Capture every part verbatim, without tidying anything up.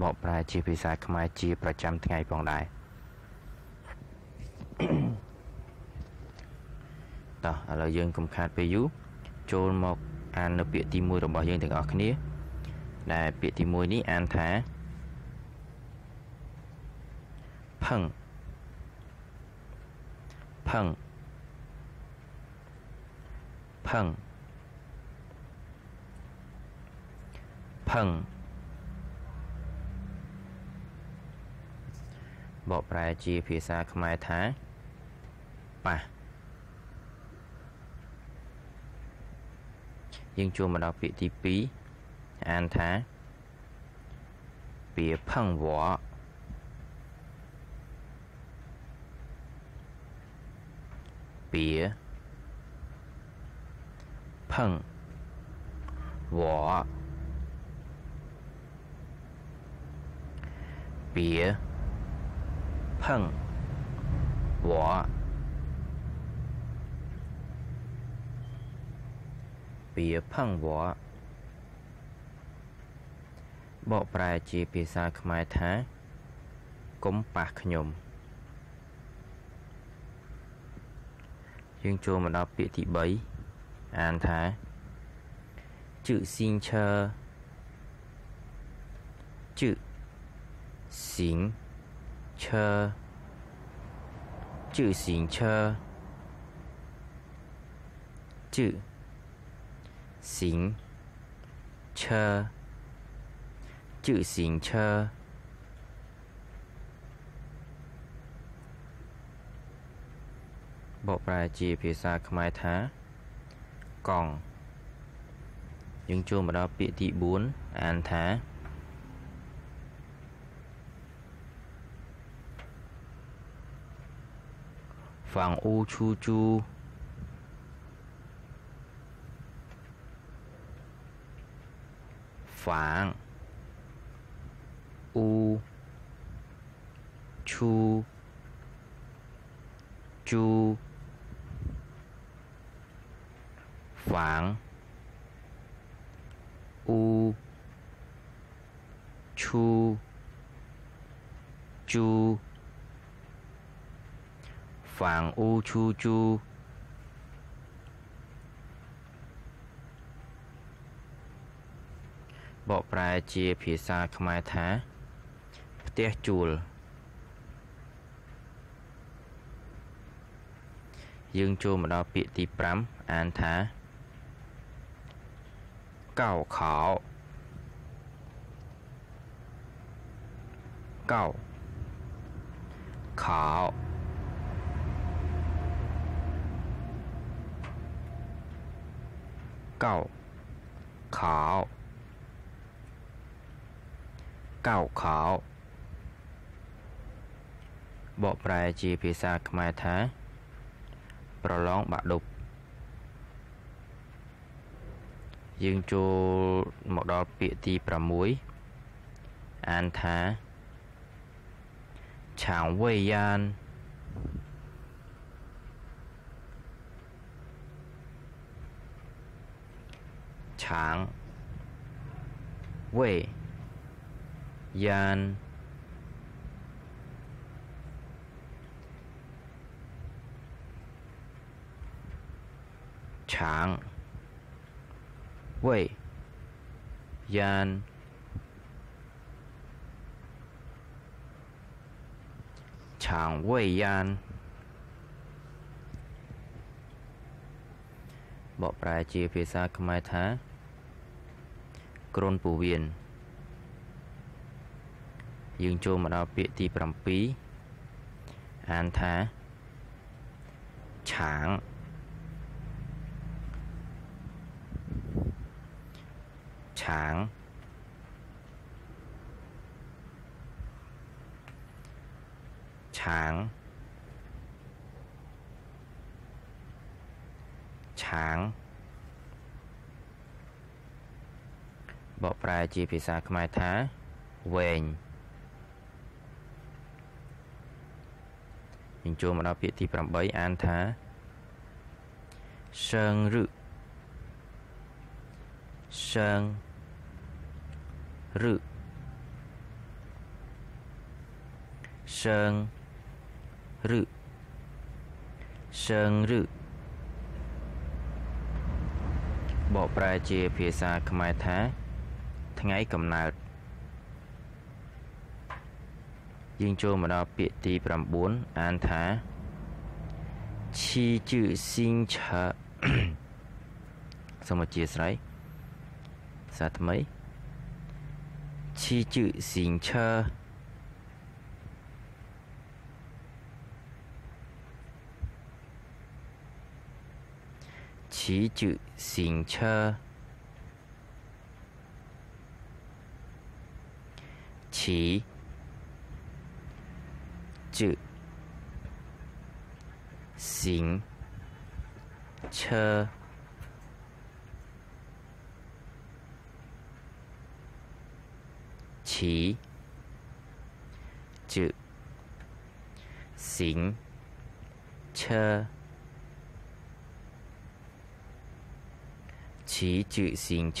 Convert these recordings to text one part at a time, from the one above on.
បកប្រែជាភាសាខ្មែរជាប្រចាំថ្ងៃផងដែរតោះឥឡូវយើងកុំខាតពេលយូរចូលមកអាននៅពាក្យទី Phăng Phăng Bộ bài chi phía xa khmai thái Bà Nhưng chua mà đọc vị tí phí An thái Bìa phăng võ Bìa Phăng Võ Bìa Phăng Võ Bìa phăng võ Bộ bài chi phía xa khmai thái Cống bạc nhùm Nhưng chua mà đọc vị tí bấy An thái Chữ xin chơ Chữ Xin chơ Chữ xin chơ Chữ Xin chơ Chữ xin chơ Bộ bài chi phía xa khmai thái Còn Nhưng chôn vào đó bịa thị bốn An thá Phàng u chu chu Phàng U Chu Chu Phàng U Chu Chu Phàng U Chu Chu Bộ bài chia phía xa khmai thá Tiếc chùl Dương chô mà đó bị tí bám An thá Cao khảo Cao Khảo Cao Khảo Cao khảo Bộ bài chi phía xa khmai thái Pro long bạc đục យើងចូលមកដល់ពាក្យទី 6 អានថា Chàng Wei Yan Chàng Wei Yan Chàng Wei Yan Chàng Wei Yan Bộ bài chia phía xa khmai thái Krôn Pù Viên Dương chô mà đọc biệt tí bẩm phí An thái Chàng Chàng ช้างช้างบอกปลายจีพิษาขมายท้าเวงยิงโจมเราพิธีปรับใบอันท้าเซิงรึเซิงรึเซิงรึเซิงรึบอกปลายจีพิษาขมายท้าทั้งไงกำเนิดยิงโจมเราเปียตีปรำบุญอันท้าชีจื่อซิงเชอสมจีสไรสัตว์ไหมชีจื่อซิงเชอชีจื่อซิงเชอ旗帜行车旗帜行车旗帜行车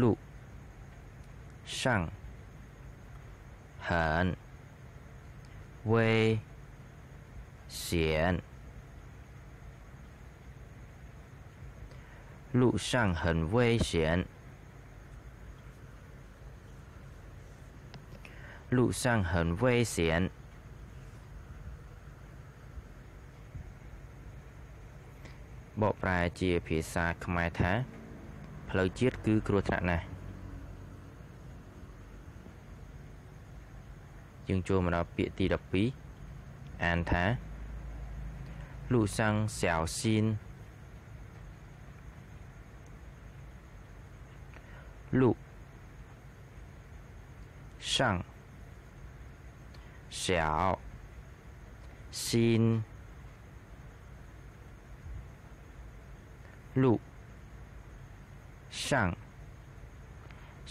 ลู่ช่างเหินเว่ยเสียนลู่ช่างเหินเว่ยเสียนลู่ช่างเหินเว่ยเสียนบอกปลายจีพิษาขมายท้าพลอยเจี๊ยดคือครัวทะนะยังโจมเราเปียตีดับปีอันท้าลู่ซังเสี่ยวซินลู่ซังเสี่ยวซินลู่上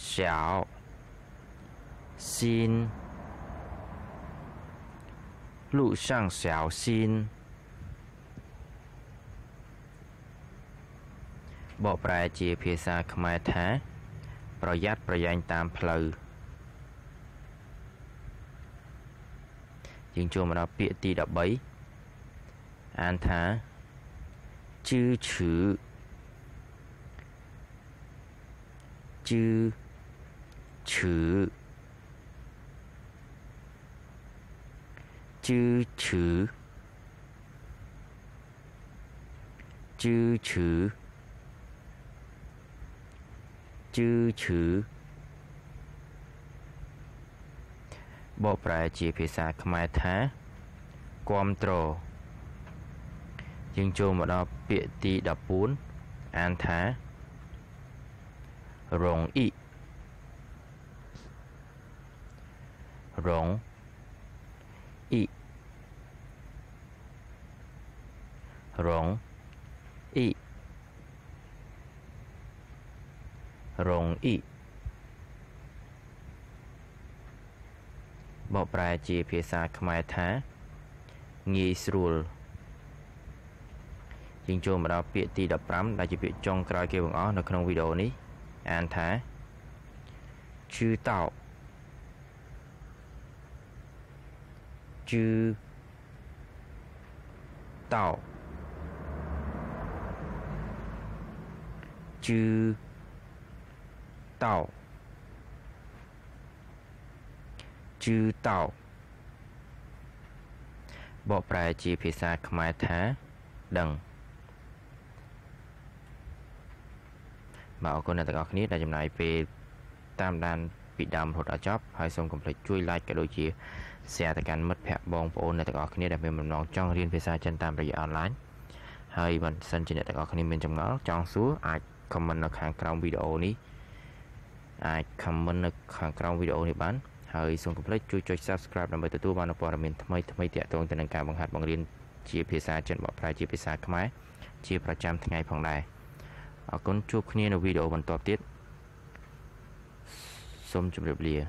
小心路上小心บอกปลายจีเพศาขมายท้าประหยัดประหยัดตามเพลอยิงโจมเราเปียตีดับใบอันท้าจื้อชือจื้อชือจื้อชือจื้อชือจื้อชือบอกปลายจีพิษาขมายท้าความโตรยิงโจมเราเปียตีดับปูนอันท้า容易容易容易容易บอกแปลจีภาษาขมายท้างีสรูลจิงโจมาเราเปียตีดับปั้มได้จีเปียจงกลายเกี่ยวกับอ๋อในขนมวิดีโอนี้อ่านท้าชื่อเต่าชื่อเต่าชื่อ知道，知道。บอกแปลจีภาษาขมายท้าดังมาเอาคนในตะกอกนี้ได้จำหน่ายไปตามด้านปิดดำหดอาช็อปให้ส่งกำลังช่วยไลค์กับโดยจีแชร์ตะการมัดแผลบองโอนในตะกอกนี้ได้เป็นมุมน้องจ้องเรียนภาษาจันตามระยะออนไลน์ให้บรรสันจีในตะกอกนี้เป็นจำเงาจ้องซัวอาจคอมเมนต์ในข้างกลางวิดีโอนี้อาจคอมเมนต์ในข้างกลางวิดีโอนี้บ้างหากส่งกำลังใจช่วย subscribe นำไปตัวตัวบ้านเราพอเราเป็นทำไมทำไมเตะตรงแต่ในการบังคับบังเรียนจีภาษาจันบอกพลายจีภาษาขมายจีประจำทั้งไงผ่องได้เอาคนจูบคนนี้ในวิดีโอบนตัวติดสมจุดเรียบเรีย